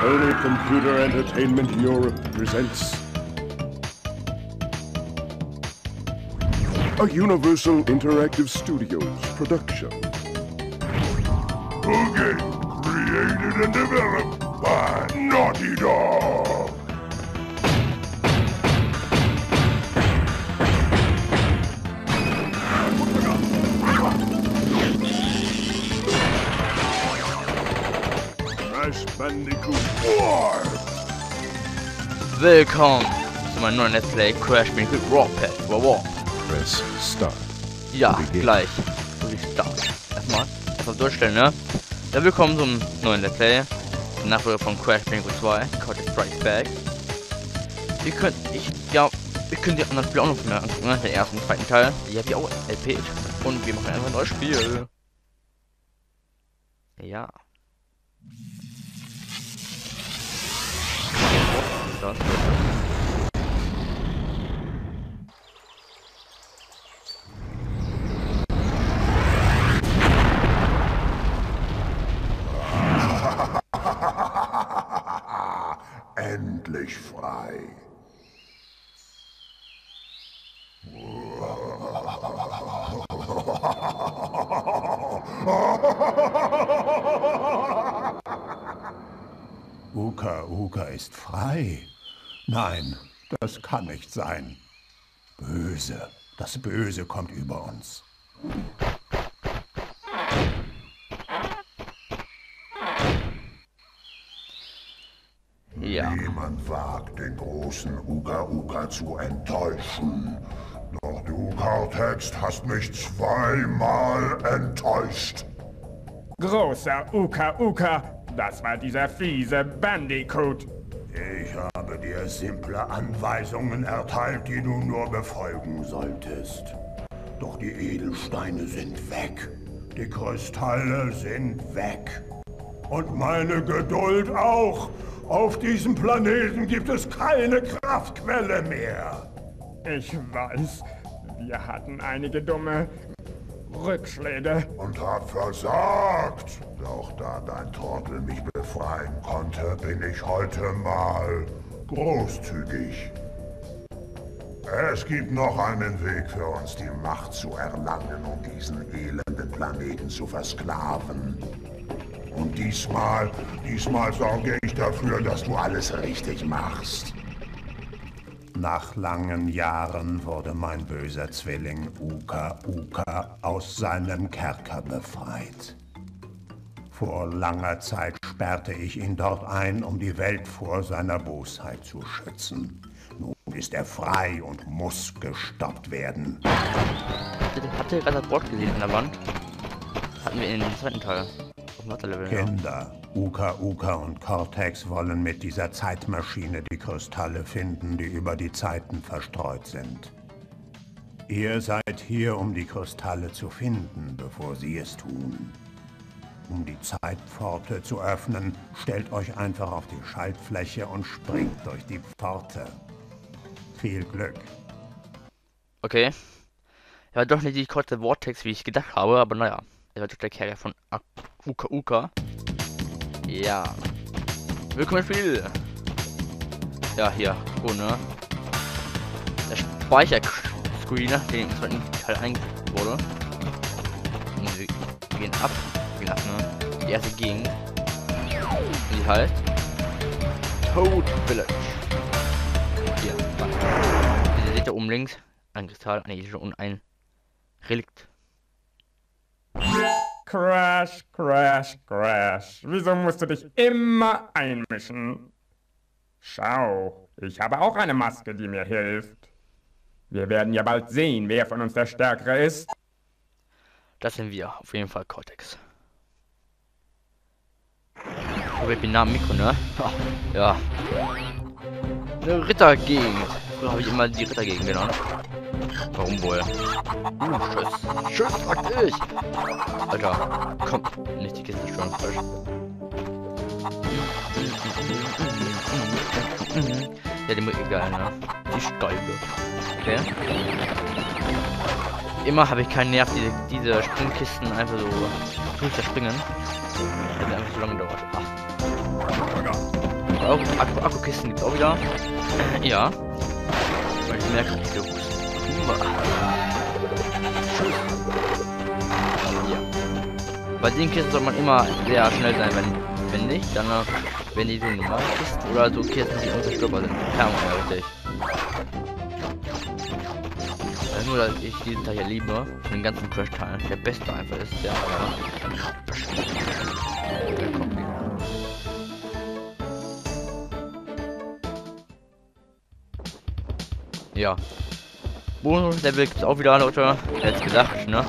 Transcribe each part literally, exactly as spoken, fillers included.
Sony Computer Entertainment Europe presents a Universal Interactive Studios production. A game created and developed by Naughty Dog. Crash Bandicoot War! Willkommen zu meinem neuen Let's Play Crash Bandicoot Raw Pad. War War. Press Start. Ja, gleich. Muss ich Start. Erstmal, erstmal durchstellen, ne? Ja, willkommen zum neuen Let's Play. Nachfolger von Crash Bandicoot zwei, Cortex Strikes Back. Ihr könnt, ich, ja, ihr könnt die anderen Spiele auch noch mehr angucken, ne? Den ersten und zweiten Teil. Die habt ihr auch L P. Und wir machen einfach ein neues Spiel. Ja. Das. Endlich frei. Uka Uka ist frei. Nein, das kann nicht sein. Böse, das Böse kommt über uns. Ja. Niemand wagt, den großen Uka Uka zu enttäuschen. Doch du, Cortex, hast mich zweimal enttäuscht. Großer Uka Uka, das war dieser fiese Bandicoot. Ich habe dir simple Anweisungen erteilt, die du nur befolgen solltest. Doch die Edelsteine sind weg. Die Kristalle sind weg. Und meine Geduld auch. Auf diesem Planeten gibt es keine Kraftquelle mehr. Ich weiß, wir hatten einige dumme Rückschläge. Und hab versagt. Doch da dein Trottel mich befreien konnte, bin ich heute mal großzügig. Es gibt noch einen Weg für uns, die Macht zu erlangen, um diesen elenden Planeten zu versklaven. Und diesmal, diesmal sorge ich dafür, dass du alles richtig machst. Nach langen Jahren wurde mein böser Zwilling Uka Uka aus seinem Kerker befreit. Vor langer Zeit sperrte ich ihn dort ein, um die Welt vor seiner Bosheit zu schützen. Nun ist er frei und muss gestoppt werden. Habt ihr gerade das Wort gelesen an der Wand? Hatten wir in dem zweiten Teil. Kinder, Uka Uka und Cortex wollen mit dieser Zeitmaschine die Kristalle finden, die über die Zeiten verstreut sind. Ihr seid hier, um die Kristalle zu finden, bevor sie es tun. Um die Zeitpforte zu öffnen, stellt euch einfach auf die Schaltfläche und springt durch die Pforte. Viel Glück. Okay. Ja, doch nicht die kurze Vortex, wie ich gedacht habe, aber naja. Der Kerker von Uka Uka. Ja. Willkommen im Spiel. Ja, hier. Oh, ne? Der Speicherscreen, der im zweiten Teil eingefügt wurde. Und wir gehen ab. Wir gehen ab, ne? Die erste Gegend. Die heißt Toad Village. Hier. Ihr seht da oben links ein Kristall, eine Geschichte und ein Relikt. Crash, Crash, Crash. Wieso musst du dich immer einmischen? Schau, ich habe auch eine Maske, die mir hilft. Wir werden ja bald sehen, wer von uns der Stärkere ist. Das sind wir, auf jeden Fall Cortex. Aber ich bin nah am Mikro, ne? Ja. Eine Rittergegend. So habe ich immer die Rittergegend genannt. Warum wohl? Hm, tschüss. Tschüss, sag ich! Alter, komm. Nicht die Kiste schon falsch. Ja, die muss egal, ne? Die Stolpe. Okay. Immer habe ich keinen Nerv, diese, diese Springkisten einfach so zu zerspringen. Das hat einfach so lange gedauert. Ach. auch. Aku Aku Kisten gibt es auch wieder. Äh, ja. Weil ich merke, wie du bist. Ja. Bei den Kisten soll man immer sehr schnell sein, wenn, wenn nicht, dann wenn die so normal Kisten oder so Kisten, die unzerstörbar sind. Permanent. Nur, dass ich diesen Teil hier liebe, von den ganzen Crash-Teilen. Der beste einfach ist der. Ja. Bonus-Level gibt es auch wieder, Leute. Jetzt gedacht, ne?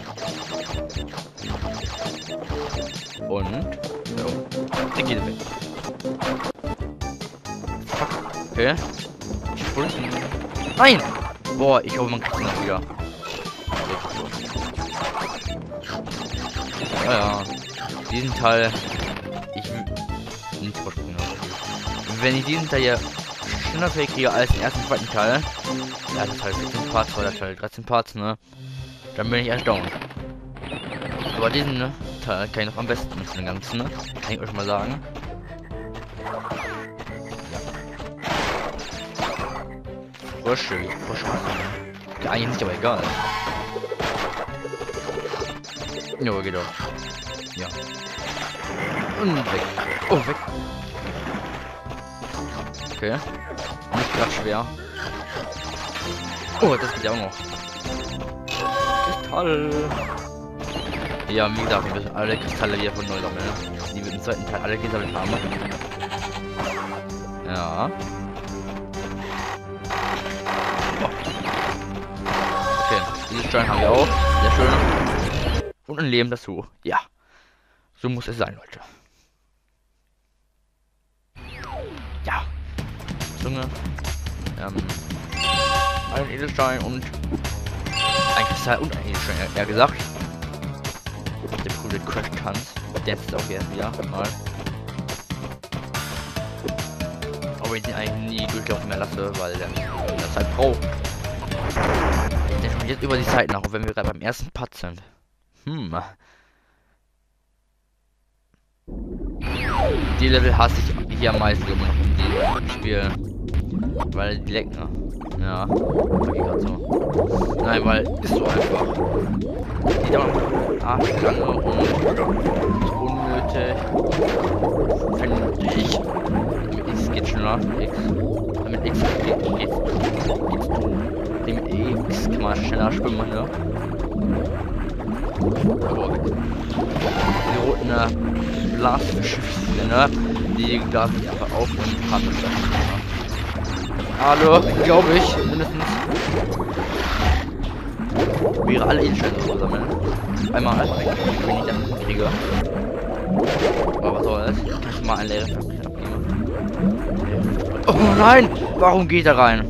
Und. So. Der geht weg. Okay. Ich wollte. Nein! Boah, ich hoffe, man kriegt ihn noch wieder. Ja, ja. Diesen Teil. Ich nicht überspringen. Wenn ich diesen Teil hier schneller kriege als den ersten, zweiten Teil. Der erste Teil vierzehn Parts, zweiter Teil dreizehn Parts, ne? Dann bin ich erstaunt. Aber diesen, ne, Teil kann ich noch am besten von den ganzen, ne? Kann ich euch mal sagen. Frösche, Frösche. Ja, eigentlich nicht, aber egal. Ja, geht doch. Ja. Und weg. Oh, weg. Okay. Nicht gerade schwer. Oh, das geht ja auch noch. Kristalle. Ja, wie gesagt, wir müssen alle Kristalle wieder von neu sammeln. Die wir im zweiten Teil alle gesammelt haben. Ja. Diesen Stein haben wir auch. Sehr schön. Und ein Leben dazu. Ja. So muss es sein, Leute. Ja. Zunge. Ähm. Ein Edelstein und ein Kristall und ein Edelstein, eher gesagt. Der coole Crash-Tanz. Der ist auch jetzt wieder mal. Aber ich den eigentlich nie durchlaufen mehr lasse, weil der das halt braucht. Der kommt jetzt über die Zeit nach, wenn wir gerade beim ersten Part sind. Hm. Die Level hasse ich hier am meisten immer noch in diesem Spiel. Weil die lecker. Ja. Geht grad so. Nein, weil ist so einfach. Die dauern acht lange und unnötig. Finde ich. Mit X geht schneller. X. Mit X geht geht's tun. Mit X kann man schneller schwimmen, ne? Aber die roten Blasfische, ne? Die blasen sich einfach auf und haben das. Hallo, glaube ich, mindestens. Wäre alle Edelsteine zu sammeln. Einmal als wenn ich das kriege. Aber was soll das? Ich kann schon mal einen leeren Paket abnehmen. Oh nein! Warum geht er rein?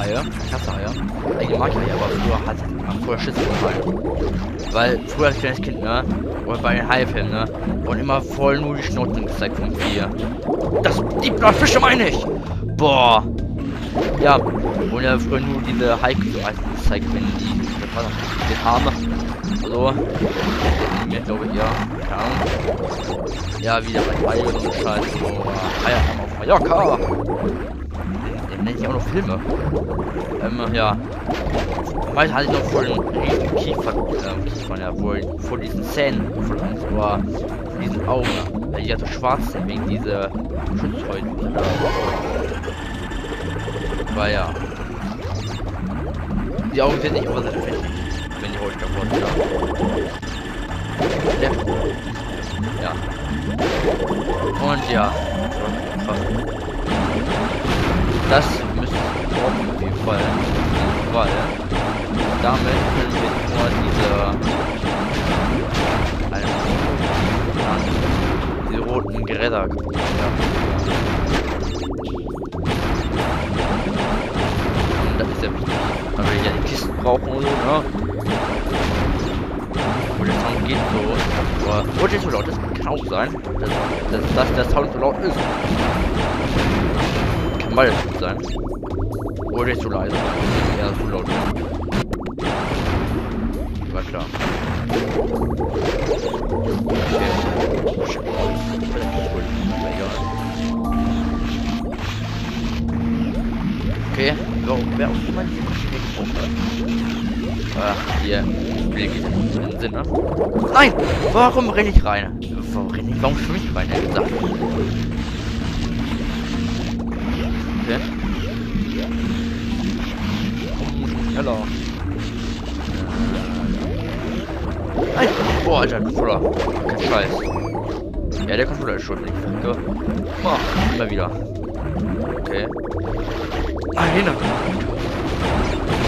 Eier, ich hasse Eier. Eigentlich mag ich Eier, aber früher hat man vorher Schiss gefallen. Weil früher als kleines Kind, ne? Oder bei den Haifilmen, ne? Und immer voll nur die Schnoten gezeigt von vier. Das, die Blattfische meine ich! Boah! Ja, und ja, früher nur diese Haifilme gezeigt, wenn die den Haar machen. So, mehr glaube ich, ja. Ja, wieder bei Bayern und so Scheiße. Feierabend auf Mallorca. Den nenne ich auch noch Filme. Ähm, ja. Meist hatte ich noch voll einen riesigen Kiefer, ähm, Kiefer, ja, wohl vor diesen Zähnen, vor diesen Augen. Weil die ja so schwarz sind, wegen dieser Schutzhäuten. Aber ja. Die Augen sind nicht immer sehr fest. Wenn die heute davon ja. Ja. Und ja. Das müssen wir auf jeden Fall. Weil damit können wir nur diese, also, die roten Geräder. Und das ist ja wichtig. Weil wir ja die Kisten brauchen und so, ne? Und der Sound geht so. Aber oh, der ist so laut, das kann auch sein. Dass, dass, dass der Sound so laut ist. Kann beides sein. Oder oh, der ist so leise. Ja, so laut. Na klar. Okay, warum wer auch immer diese Kuscheln? Ach, hier. Spiel geht in den Sinn, ne? Nein! Warum renne ich rein? Warum renne ich? Warum schwimme ich rein? Ehrlich gesagt. Okay. Hallo. Nein! Boah, Alter, Controller. Kein Scheiß. Ja, der Controller ist schuld. Boah, immer wieder. Okay. Ah, nee, na gut.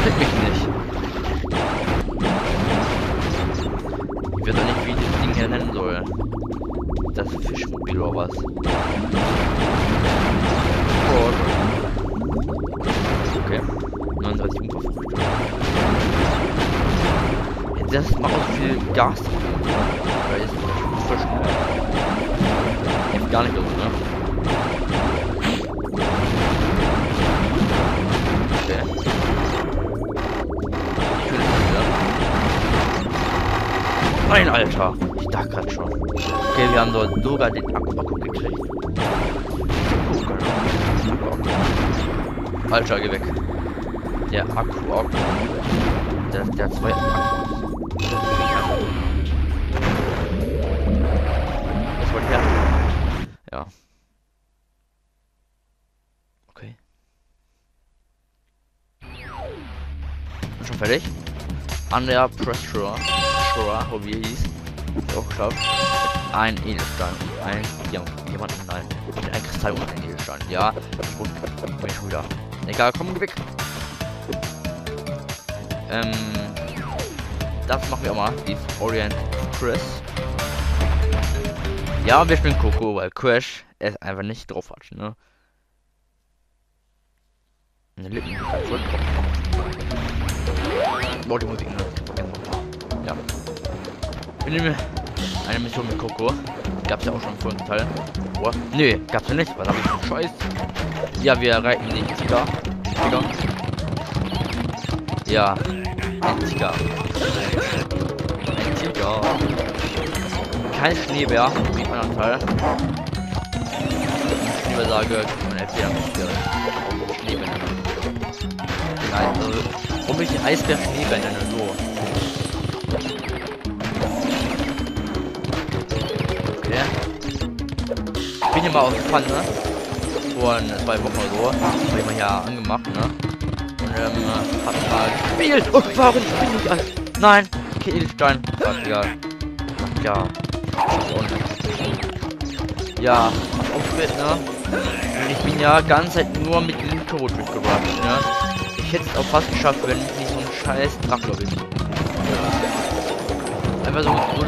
Krieg mich nicht. Ich weiß doch nicht, wie ich das Ding hier nennen soll. Das Fischmobil oder was? Oh. Okay. neununddreißig Unverfruchtung. Das macht auch viel Gas. Weil es ist verschnell. Gar nicht los, ne? Nein, Alter! Ich dachte gerade schon. Okay, wir haben dort sogar den Aku Aku gekriegt. Oh Gott. Aku. Alter, geh weg. Der Aku Aku. Der, der hat zwei Akkus. Das war der. Ja. Okay. Schon fertig? Under Pressure. Oder wie er hieß, auch geschafft. Ein Edelstein, ein ja, jemand, nein, ein Kristall und ein Edelstein. Ja, und bin schon wieder. Egal, komm weg. Ähm, das machen wir auch mal. Dies Orient Express. Ja, wir spielen Coco, weil Crash es einfach nicht drauf hat, ne? Eine Lippen. Boah, die Musik, ne? Ja. Wir nehmen eine Mission mit Coco. Gab's ja auch schon im vorigen Teil. Oh, nee, gab's ja nicht. Was hab ich für Scheiß? Ja, wir reiten den Tiger. Tiger. Ja, ein Tiger. Ein Tiger. Kein Schneebär, wie im anderen Teil. Ich würde sagen, man erklärt mich Schneebänder. Nein, also, warum will ich den Eisbär Schneebänder so? Ich bin hier mal auf dem Pfanne, ne? Vor zwei Wochen oder so. Hab ich mal hier angemacht, ne? Und ähm, hab mal gespielt. Oh, warum bin ich an? Nein! Okay, Edelstein. Ach, egal. Ach, ja. Und, ja, auf mit, ne? Und ich bin ja ganz halt nur mit dem Turbo durchgebracht, ne? Ich hätte es auch fast geschafft, wenn ich nicht so einen scheiß Drachler bin. Einfach so, so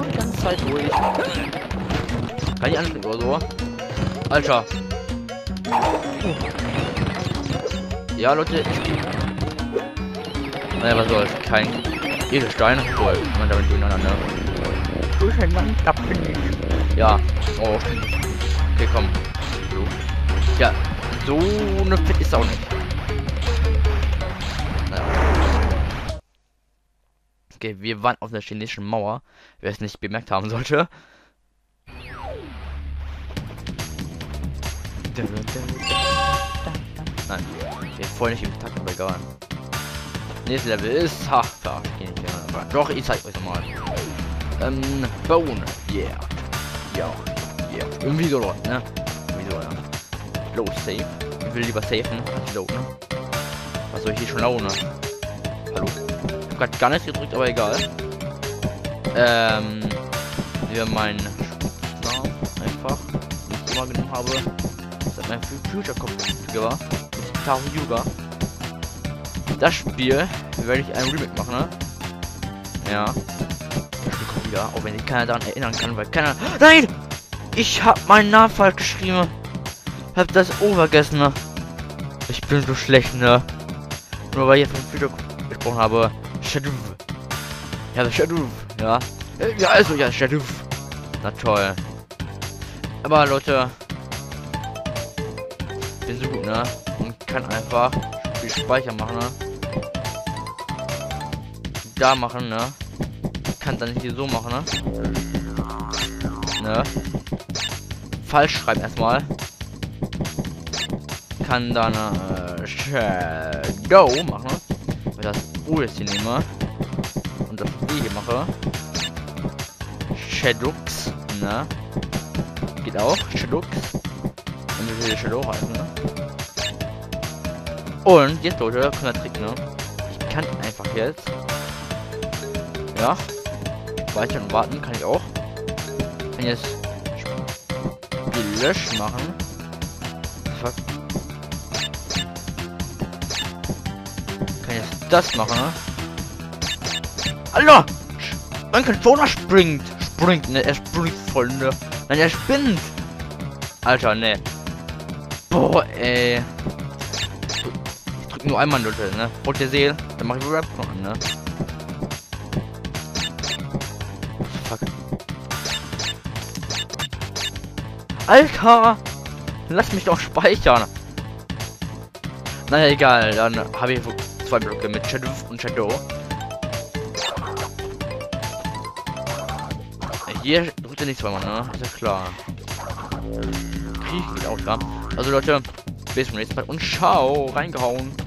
die ganze Zeit ruhig. Kann ich anspringen oder so? Alter. Ja, Leute. Naja, was soll's? Kein Edelstein. Voll. Man damit durcheinander. Ja. Oh. Okay, komm. So. Ja. So eine Fit ist auch nicht. Naja. Okay, wir waren auf der chinesischen Mauer. Wer es nicht bemerkt haben sollte. Nein, wir voll nicht im Takt, aber egal. Nächstes Level ist. Ha, da geht nicht mehr. Aber doch, ich zeig euch mal. Ähm, Bone. Yeah. Ja. Yeah. Irgendwie so läuft, ne? Irgendwie so, ja. Low safe. Ich will lieber safen als low, ne? Was soll ich hier schon low, ne? Hallo? Ich hab grad gar nichts gedrückt, aber egal. Ähm, wir meinen Spitznamen einfach, den ich immer genommen habe. Mein Future-Computer war. Uka Uka. Das Spiel werde ich einen Remake machen, ne? Ja. Das Spiel kommt wieder, auch wenn ich keiner daran erinnern kann, weil keiner. Nein! Ich hab meinen Namen falsch geschrieben. Hab das O vergessen, ne? Ich bin so schlecht, ne? Nur weil ich von Future gesprochen habe. Shadow. Ja, Shadow. Ja. Ja, also, ja, Shadow. Na toll. Aber Leute. Bin so gut, ne? Und kann einfach Spiel Speicher machen, ne? Da machen, ne? kannst dann hier so machen, ne? Ne? Falsch schreiben erstmal. Kann dann äh, Shadow machen. Wenn ich das U jetzt hier nehme und das E hier mache. Shadux, ne? Geht auch. Shadux. Und wir hier Shadow halten, ne? Und jetzt, Leute, kommt der Trick, ne? Ich kann einfach jetzt. Ja. Weiter und warten kann ich auch. Ich kann jetzt die Lösch machen. Fuck. Ich kann jetzt das machen, ne? Alter! Mein Controller springt! Springt, ne? Er springt voll, ne? Nein, er spinnt! Alter, ne. Boah, ey. Ich drück nur einmal, Leute, ne? Wollt ihr sehen? Dann mach ich Rap noch, ne? Alter! Lass mich doch speichern! Na egal, dann habe ich zwei Blöcke mit Shadow und Shadow. Hier drückt er nicht zweimal, ne? Ist ja klar. Krieg geht auch klar. Also Leute, bis zum nächsten Mal und ciao, reingehauen!